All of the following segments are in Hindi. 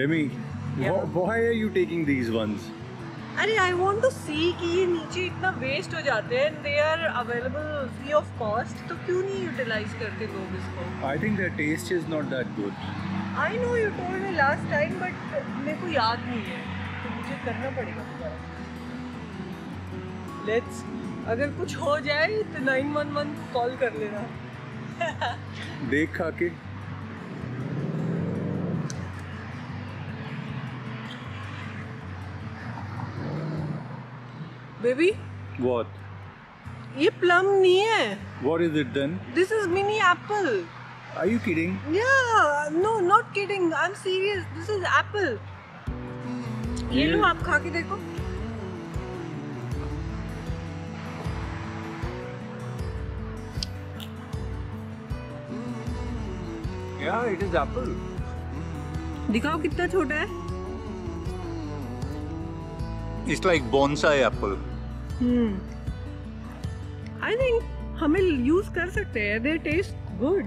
Demi, yeah. Why are you taking these ones? अरे I want to see कि ये नीचे इतना वेस्ट हो जाते हैं, they are available free of cost, तो क्यों नहीं utilize करते लोग इसको? I think their taste is not that good. I know you told me last time, but मेरे को याद नहीं है, तो मुझे करना पड़ेगा दोबारा. Let's, अगर कुछ हो जाए तो 911 को कॉल कर लेना. देख खा के. Baby? What? This plum nahi hai. What is it then? This is mini apple. Are you kidding? Yeah, no, not kidding. I'm serious. This is apple. ये लो आप खा के देखो. Yeah, it is apple. दिखाओ कितना छोटा है. It's like bonsai apple. I think हमें use कर सकते हैं. They taste good.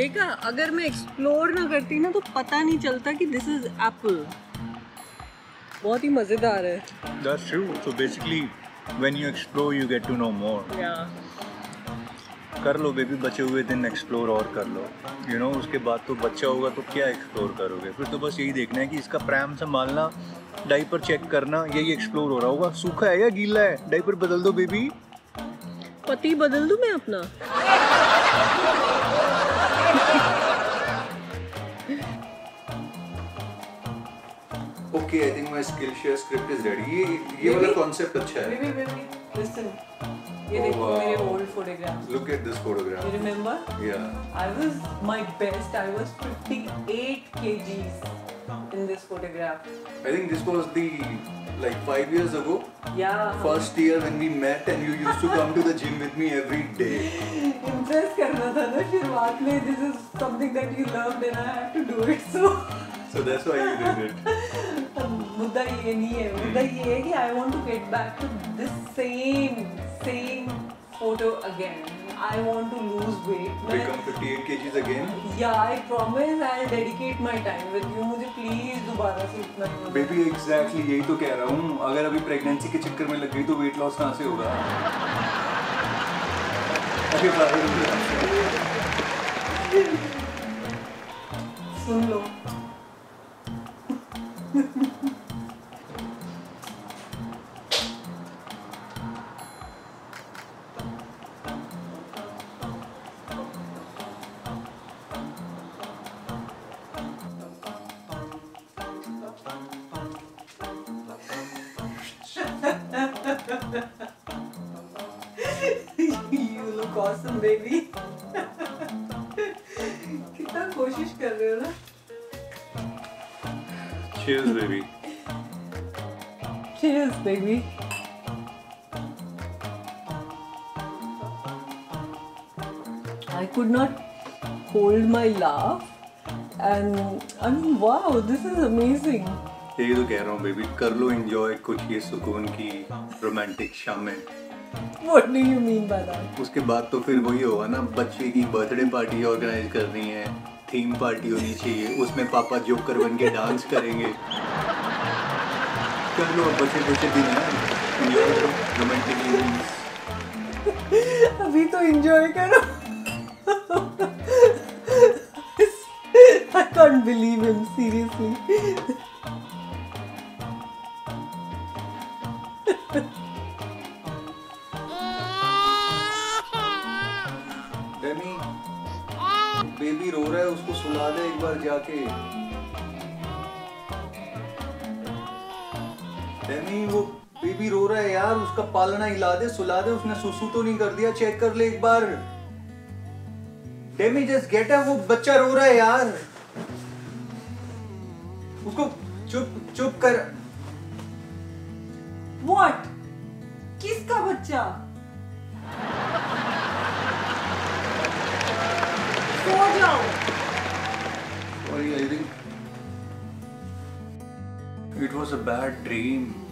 देखा, अगर मैं explore ना करती ना तो पता नहीं चलता कि this is apple. बहुत ही मजेदार है. That's true. So basically, when you explore, you get to know more. Yeah. कर लो बेबी, बचे हुए दिन एक्सप्लोर और कर लो, यू नो. उसके बाद तो बच्चा होगा तो क्या एक्सप्लोर करोगे, फिर तो बस यही देखना है कि इसका प्रैम संभालना, डाइपर चेक करना, यही एक्सप्लोर हो रहा होगा. सूखा है या गीला है, डाइपर बदल दो बेबी. पति बदल दूं मैं अपना? Okay, I think my skill share script is ready. ये वाला कांसेप्ट अच्छा है. बेबी लिसन, ये देखो मेरे old photographs. Look at this photograph. You remember? Yeah. I was my best. I was 58 kgs in this photograph. I think this was the like 5 years ago. Yeah. First year when we met and you used to come to the gym with me every day. Impress करना था ना शुरुआत में. This is something that you loved and I had to do it so that's why you did it. मुद्दा ये नहीं है. मुद्दा ये है कि I want to get back to this same photo again. I want to lose weight. Become 58 kgs again? Yeah, I promise I'll dedicate my time with you. मुझे please दोबारा से इतना. Baby, exactly यही तो कह रहा हूँ. अगर अभी pregnancy के चक्कर में लग गई तो weight loss कहाँ से होगा? अभी बाहर सुन लो. You look awesome, baby. कितना कोशिश कर रहे हो ना? Cheers, baby. Cheers, baby. I could not hold my laugh, and I mean, wow, this is amazing. यही तो कह रहा हूँ बेबी, कर लो enjoy कुछ ये सुकून की रोमांटिक शामें. What do you mean by that? उसके बाद तो फिर वही होगा ना, बच्चे की बर्थडे पार्टी ऑर्गेनाइज करनी है, थीम पार्टी होनी चाहिए, उसमें पापा जोकर बन के डांस करेंगे. कर लो बच्चे दिन है enjoy रोमांटिक. अभी तो enjoy करो. I can't believe him, seriously. Demi, baby रो रहा है, उसको सुला दे एक बार जाके. Demi, वो बेबी रो रहा है यार, उसका पालना हिला दे, सुला दे. उसने सुसु तो नहीं कर दिया, चेक कर ले एक बार. Demi, just get up, वो बच्चा रो रहा है यार, उसको चुप कर. What? किसका बच्चा? सो जाओ. Sorry, I think it was a bad dream.